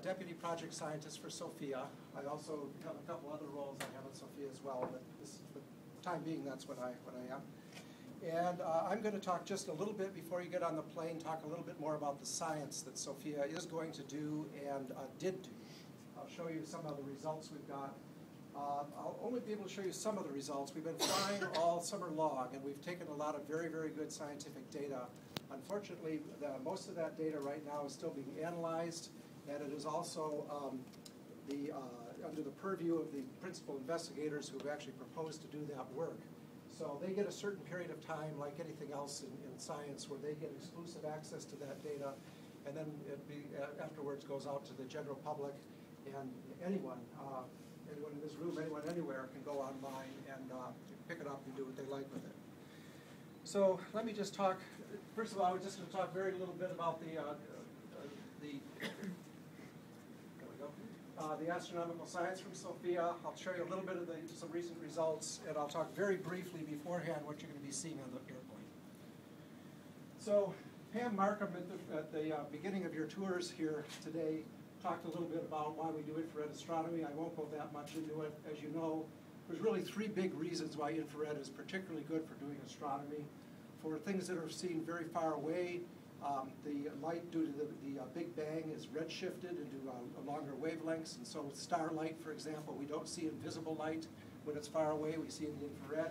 the deputy project scientist for SOFIA. I also have a couple other roles I have at SOFIA as well, but this, for the time being, that's what I am. And I'm going to talk just a little bit before you get on the plane, talk a little bit more about the science that SOFIA is going to do and did do. I'll show you some of the results we've got. I'll only be able to show you some of the results. We've been flying all summer long, and we've taken a lot of very, very good scientific data. Unfortunately, most of that data right now is still being analyzed, and it is also under the purview of the principal investigators who have actually proposed to do that work. So they get a certain period of time, like anything else in science, where they get exclusive access to that data, and then afterwards goes out to the general public, and anyone in this room, anyone anywhere, can go online and pick it up and do what they like with it. So let me just talk. First of all, we're just going to talk very little bit about the astronomical science from SOFIA. I'll show you a little bit of some recent results, and I'll talk very briefly beforehand what you're going to be seeing on the airplane. So Pam Markham, at the beginning of your tours here today, talked a little bit about why we do infrared astronomy. I won't go that much into it. As you know, there's really three big reasons why infrared is particularly good for doing astronomy. For things that are seen very far away, the light due to the Big Bang is redshifted into longer wavelengths. And so starlight, for example, we don't see in visible light when it's far away. We see in the infrared.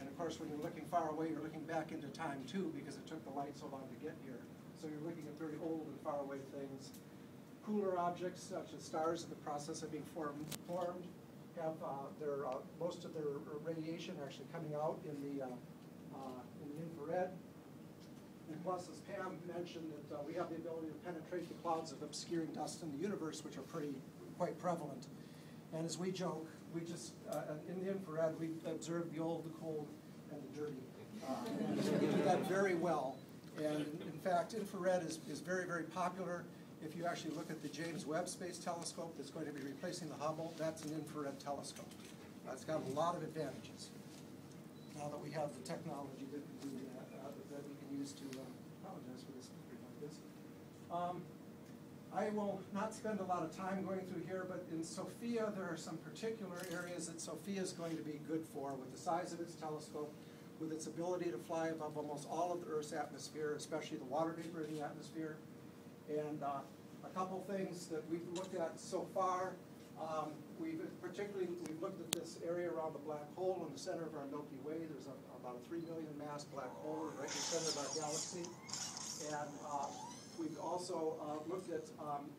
And of course, when you're looking far away, you're looking back into time, too, because it took the light so long to get here. So you're looking at very old and far away things. Cooler objects, such as stars in the process of being formed, have most of their radiation actually coming out in the infrared. And plus, as Pam mentioned, that we have the ability to penetrate the clouds of obscuring dust in the universe, which are quite prevalent. And as we joke, we just in the infrared we observe the old, the cold, and the dirty, and so we do that very well. And in fact, infrared is very, very popular. If you actually look at the James Webb Space Telescope that's going to be replacing the Hubble, that's an infrared telescope. It's got a lot of advantages now that we have the technology that we can use to apologize for this. I will not spend a lot of time going through here, but in SOFIA there are some particular areas that SOFIA is going to be good for with the size of its telescope, with its ability to fly above almost all of the Earth's atmosphere, especially the water vapor in the atmosphere. And a couple things that we've looked at so far, we've looked at this area around the black hole in the center of our Milky Way. There's about a 3 million mass black hole right in the center of our galaxy. And we've also looked at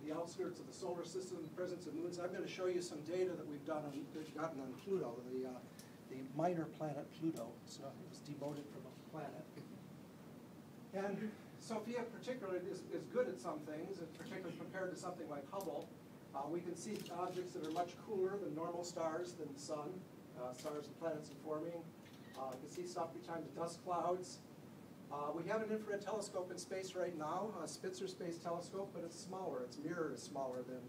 the outskirts of the solar system, the presence of moons. I'm going to show you some data that we've done gotten on Pluto, the minor planet Pluto. So it was demoted from a planet. And SOFIA particularly is good at some things, and particularly compared to something like Hubble. We can see objects that are much cooler than normal stars, than the sun, stars and planets are forming. We can see stuff behind the dust clouds. We have an infrared telescope in space right now, a Spitzer Space Telescope, but it's smaller. Its mirror is smaller than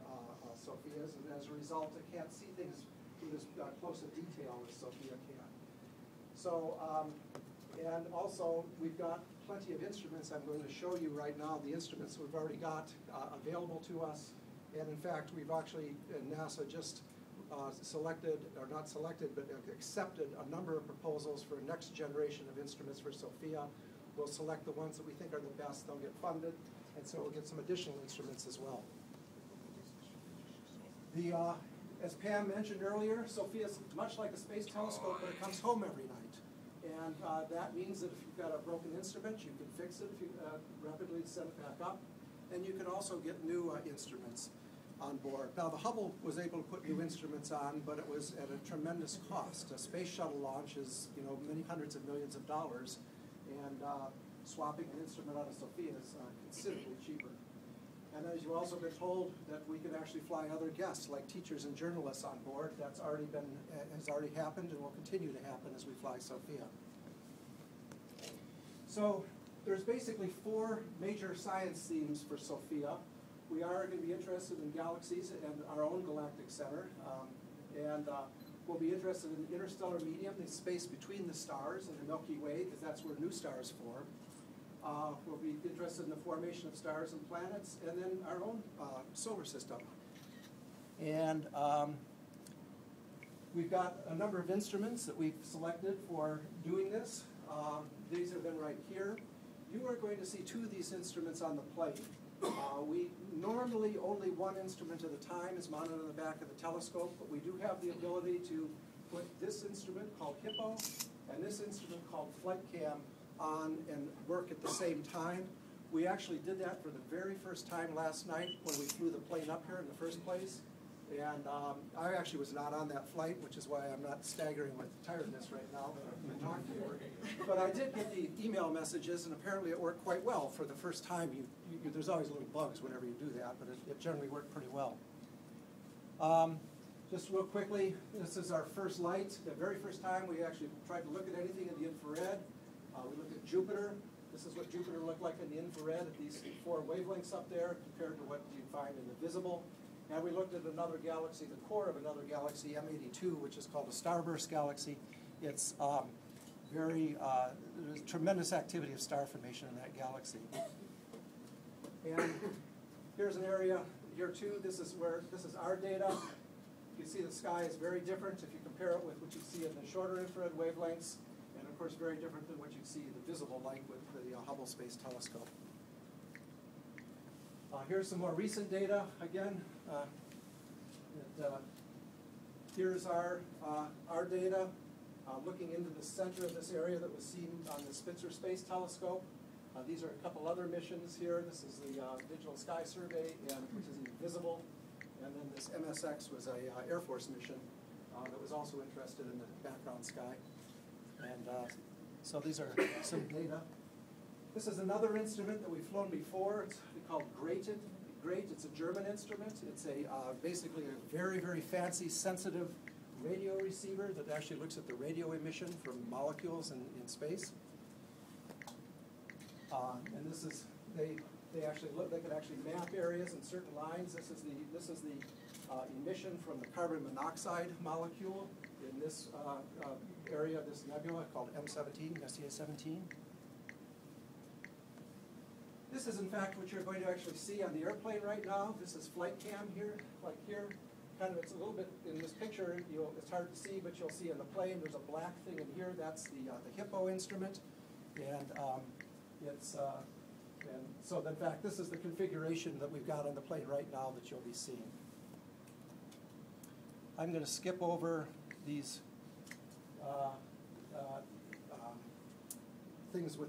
SOFIA's, and as a result, it can't see things in as close a detail as SOFIA can. So. And also, we've got plenty of instruments. I'm going to show you right now the instruments we've already got available to us. And in fact, we've actually, NASA just accepted a number of proposals for a next generation of instruments for SOFIA. We'll select the ones that we think are the best. They'll get funded. And so we'll get some additional instruments as well. As Pam mentioned earlier, SOFIA is much like a space telescope, but it comes home every night. And that means that if you've got a broken instrument, you can fix it if you rapidly set it back up. And you can also get new instruments on board. Now, the Hubble was able to put new instruments on, but it was at a tremendous cost. A space shuttle launch is, you know, many hundreds of millions of dollars. And swapping an instrument out of SOFIA is considerably cheaper. And as you've also been told, that we can actually fly other guests, like teachers and journalists on board. That's has already happened and will continue to happen as we fly SOFIA. So there's basically four major science themes for SOFIA. We are going to be interested in galaxies and our own galactic center. We'll be interested in the interstellar medium, the space between the stars and the Milky Way, because that's where new stars form. We'll be interested in the formation of stars and planets, and then our own solar system. And we've got a number of instruments that we've selected for doing this. These have been right here. You are going to see two of these instruments on the plate. We normally only one instrument at a time is mounted on the back of the telescope, but we do have the ability to put this instrument called HIPPO and this instrument called Flight Cam on and work at the same time. We actually did that for the very first time last night when we flew the plane up here in the first place. And I actually was not on that flight, which is why I'm not staggering with tiredness right now that I've been talking to you. But I did get the email messages, and apparently it worked quite well for the first time. There's always little bugs whenever you do that, but it generally worked pretty well. Just real quickly, this is our first light. The very first time we actually tried to look at anything in the infrared. We looked at Jupiter. This is what Jupiter looked like in the infrared at these 4 wavelengths up there compared to what you'd find in the visible. And we looked at another galaxy, the core of another galaxy, M82, which is called a starburst galaxy. It's there's tremendous activity of star formation in that galaxy. And here's an area here too. This is our data. You see the sky is very different if you compare it with what you see in the shorter infrared wavelengths, and of course very different than what you see in the visible light with the Hubble Space Telescope. Here's some more recent data, again. Here's our data looking into the center of this area that was seen on the Spitzer Space Telescope. These are a couple other missions here. This is the Digital Sky Survey, which is invisible. And then this MSX was a Air Force mission that was also interested in the background sky. And so these are some data. This is another instrument that we've flown before. It's called GRATED. It's a German instrument. It's a basically a very, very fancy, sensitive radio receiver that actually looks at the radio emission from molecules in space. And this is they can actually map areas in certain lines. This is the emission from the carbon monoxide molecule in this area, this nebula called M17, SEA-17. This is, in fact, what you're going to actually see on the airplane right now. This is Flight Cam here, like here. Kind of, it's a little bit in this picture. It's hard to see, but you'll see in the plane. There's a black thing in here. That's the HIPPO instrument, and so in fact, this is the configuration that we've got on the plane right now that you'll be seeing. I'm going to skip over these things with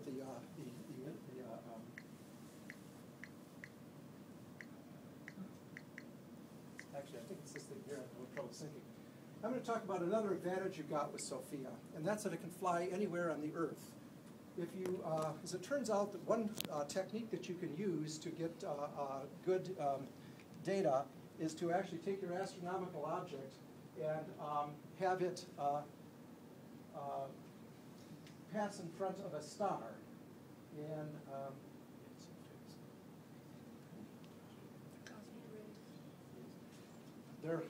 Actually, I think it's this thing here I'm having trouble syncing. I'm going to talk about another advantage you got with SOFIA, and that's that it can fly anywhere on the Earth. As it turns out, that one technique that you can use to get good data is to actually take your astronomical object and have it pass in front of a star. And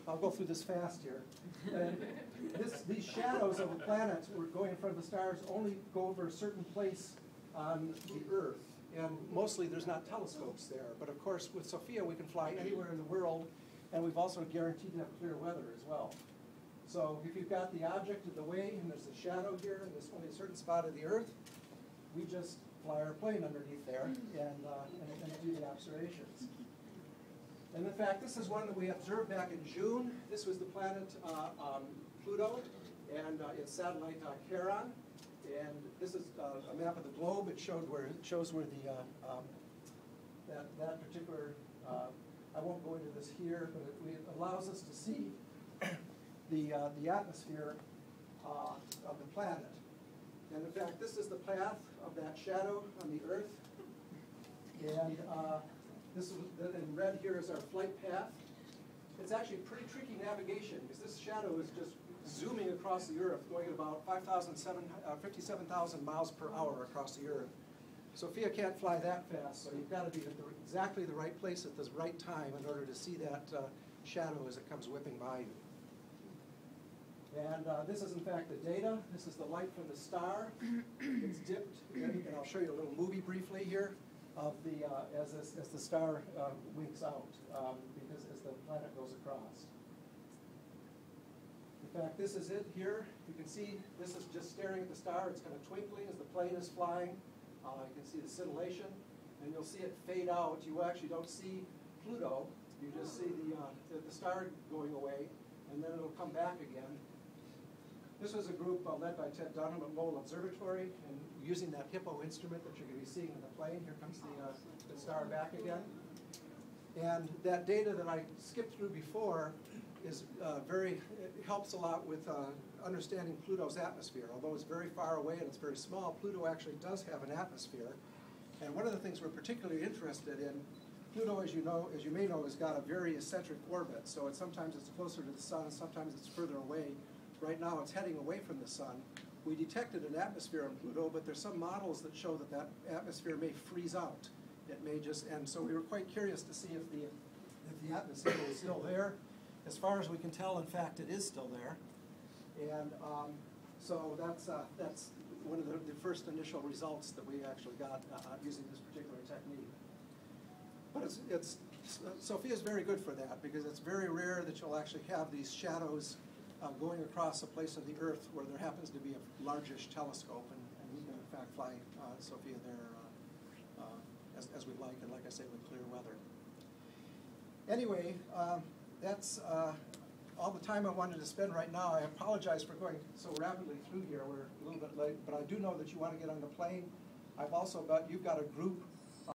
I'll go through this fast here. And these shadows of a planet were going in front of the stars only go over a certain place on the Earth. And mostly there's not telescopes there. But of course, with SOFIA, we can fly anywhere in the world. And we've also guaranteed to have clear weather as well. So if you've got the object in the way, and there's a shadow here, and there's only a certain spot of the Earth, we just fly our plane underneath there and do the observations. And in fact, this is one that we observed back in June. This was the planet Pluto and its satellite Charon. And this is a map of the globe. It shows where the that particular. I won't go into this here, but it allows us to see the atmosphere of the planet. And in fact, this is the path of that shadow on the Earth. And this in red here is our flight path. It's actually pretty tricky navigation because this shadow is just zooming across the Earth, going at about 57,000 miles per hour across the Earth. SOFIA can't fly that fast, so you've got to be at exactly the right place at the right time in order to see that shadow as it comes whipping by you. And this is, in fact, the data. This is the light from the star. It's dipped, and I'll show you a little movie briefly here of the as the star winks out, because as the planet goes across. In fact, this is it here. You can see this is just staring at the star. It's kind of twinkling as the plane is flying. You can see the scintillation, and you'll see it fade out. You actually don't see Pluto. You just see the star going away, and then it'll come back again. This was a group led by Ted Dunham at Lowell Observatory, and using that HIPPO instrument that you're going to be seeing in the plane. Here comes the star back again. And that data that I skipped through before is it helps a lot with understanding Pluto's atmosphere. Although it's very far away and it's very small, Pluto actually does have an atmosphere. And one of the things we're particularly interested in, Pluto, as you may know, has got a very eccentric orbit. So sometimes it's closer to the sun, sometimes it's further away. Right now it's heading away from the sun. We detected an atmosphere on Pluto, but there's some models that show that that atmosphere may freeze out. It may just, and so we were quite curious to see if the atmosphere was still there. As far as we can tell, in fact, it is still there. And so that's one of the first initial results that we actually got using this particular technique. But SOFIA is very good for that, because it's very rare that you'll actually have these shadows going across a place of the Earth where there happens to be a largish telescope, and we can in fact fly SOFIA there as we like, and like I say, with clear weather. Anyway, that's all the time I wanted to spend right now. I apologize for going so rapidly through here. We're a little bit late, but I do know that you want to get on the plane. You've got a group